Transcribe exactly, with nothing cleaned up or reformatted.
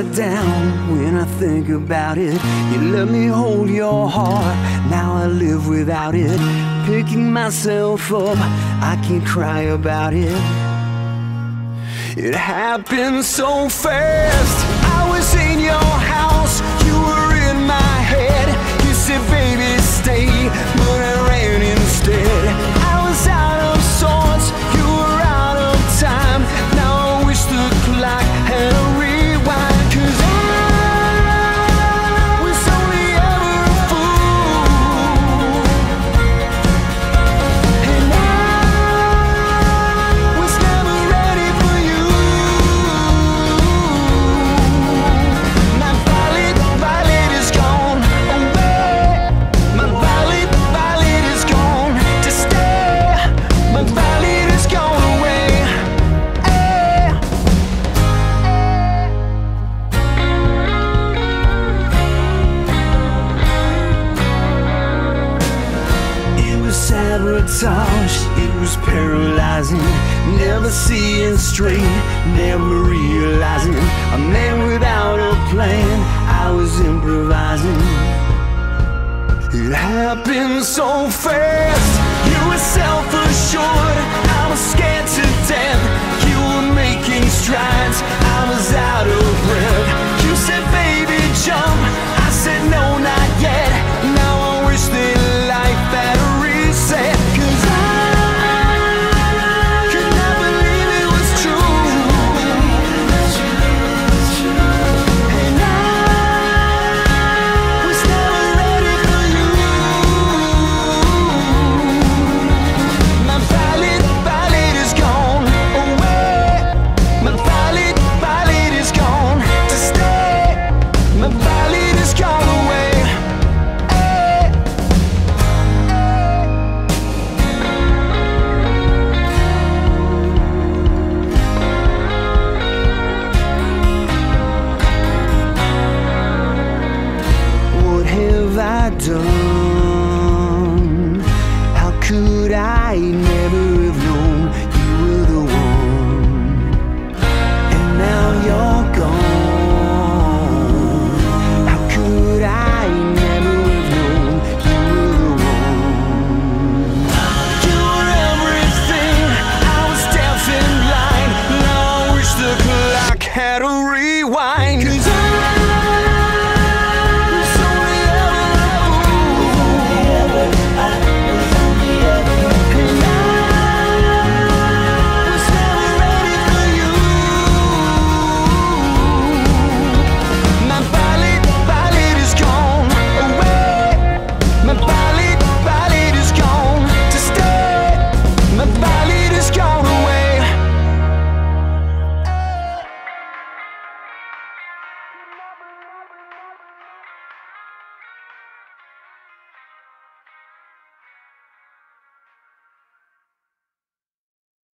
upside down when I think about it. You let me hold your heart, now I live without it. Picking myself up, I can't cry about it. It happened so fast. I was in your house, you were in my head. You said, baby, stay, but I ran instead. I was out of sorts, you were out of time. Now I wish the clock had a rewind. Cause I was only ever a fool, and I was never ready for you. My violet, violet is gone away. My violet, violet is gone to stay. My violet is gone away. Sabotage, it was paralyzing. Never seeing straight, never realizing. A man without a plan, I was improvising. It happened so fast. You were self-assured, I was scared to death. You were making strides, I was out of breath. You said, baby, jump. I said, no, not yet. Now I wish that life had a reset. Done. How could I never